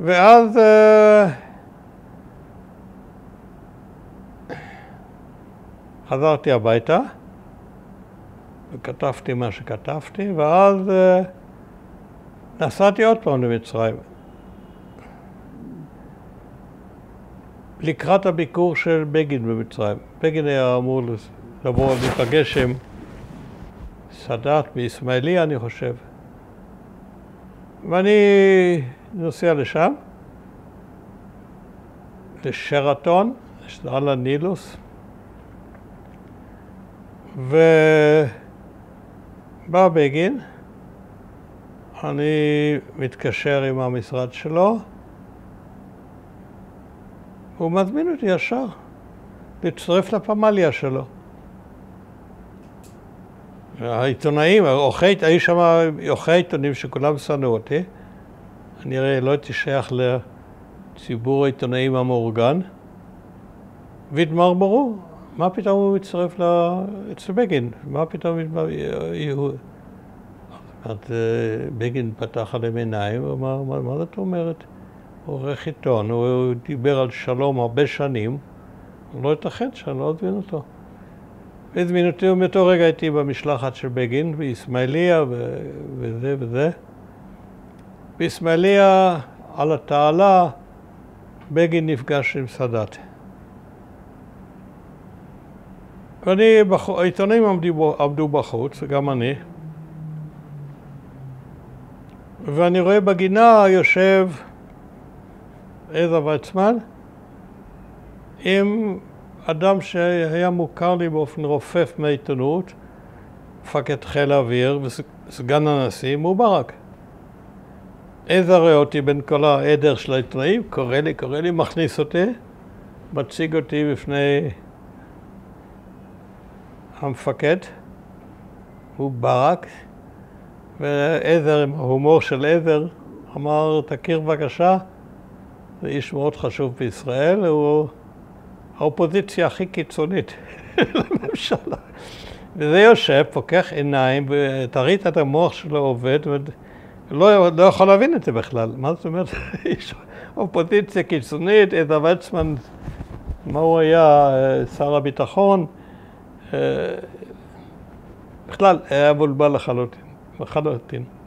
ואז חזרתי הביתה וכתבתי מה שכתבתי, ואז נסעתי עוד פעם למצרים. לקראת הביקור של בגין במצרים. בגין היה אמור לבוא להיפגש עם סאדאת באיסמעיליה, אני חושב. ואני נוסע לשם, לשרתון, על הנילוס, ובא בגין, אני מתקשר עם המשרד שלו, הוא מזמין אותי ישר להצטרף לפמליה שלו. העיתונאים, היו שם עורכי עיתונים שכולם שנאו אותי. אני לא הייתי שייך לציבור העיתונאים המאורגן. והתמרמרו, מה פתאום הוא מצטרף אצל בגין? מה פתאום בגין פתח עליהם עיניים ואמר, מה זאת אומרת? הוא עורך עיתון, הוא דיבר על שלום הרבה שנים, הוא לא ייתכן שאני לא אזמין אותו. הזמין אותי, ומאותו רגע הייתי במשלחת של בגין, באיסמעיליה וזה וזה. באיסמעיליה, על התעלה, בגין נפגש עם סאדאת. העיתונאים עמדו בחוץ, גם אני. ואני רואה בגינה יושב עזר ויצמן, עם אדם שהיה מוכר לי באופן רופף מהעיתונות, מפקד חיל האוויר וסגן הנשיא מובארק. עזר ראה אותי בין כל העדר של העיתונאים, קורא לי, מכניס אותי, מציג אותי בפני המפקד, מובארק, ועזר, עם ההומור של עזר, אמר, תכיר בבקשה, זה איש מאוד חשוב בישראל, הוא האופוזיציה הכי קיצונית לממשלה. וזה יושב, פוקח עיניים, תרית את המוח שלו עובד, ולא יכול להבין את זה בכלל. מה זאת אומרת? איש אופוזיציה קיצונית, עזר ויצמן, מה הוא היה, שר הביטחון, בכלל, היה בולבל לחלוטין.